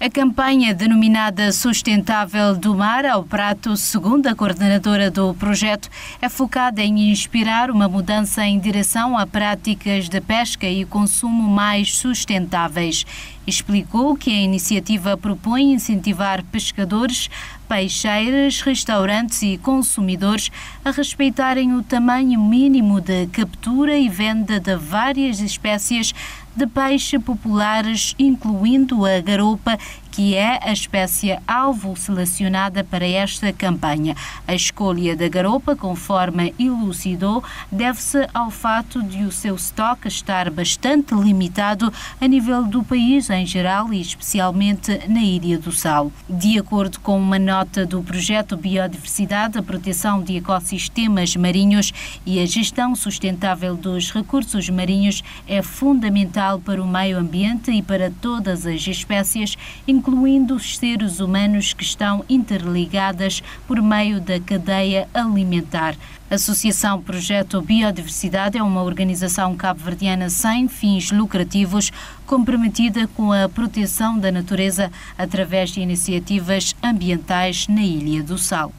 A campanha denominada Sustentável do Mar ao Prato, segundo a coordenadora do projeto, é focada em inspirar uma mudança em direção a práticas de pesca e consumo mais sustentáveis. Explicou que a iniciativa propõe incentivar pescadores, peixeiras, restaurantes e consumidores a respeitarem o tamanho mínimo de captura e venda de várias espécies de peixe populares, incluindo a garoupa, que é a espécie alvo selecionada para esta campanha. A escolha da garoupa, conforme elucidou, deve-se ao fato de o seu estoque estar bastante limitado a nível do país em geral e especialmente na Ilha do Sal. De acordo com uma nota do Projeto Biodiversidade, a proteção de ecossistemas marinhos e a gestão sustentável dos recursos marinhos é fundamental para o meio ambiente e para todas as espécies, incluindo os seres humanos que estão interligadas por meio da cadeia alimentar. A Associação Projeto Biodiversidade é uma organização cabo-verdiana sem fins lucrativos, comprometida com a proteção da natureza através de iniciativas ambientais na Ilha do Sal.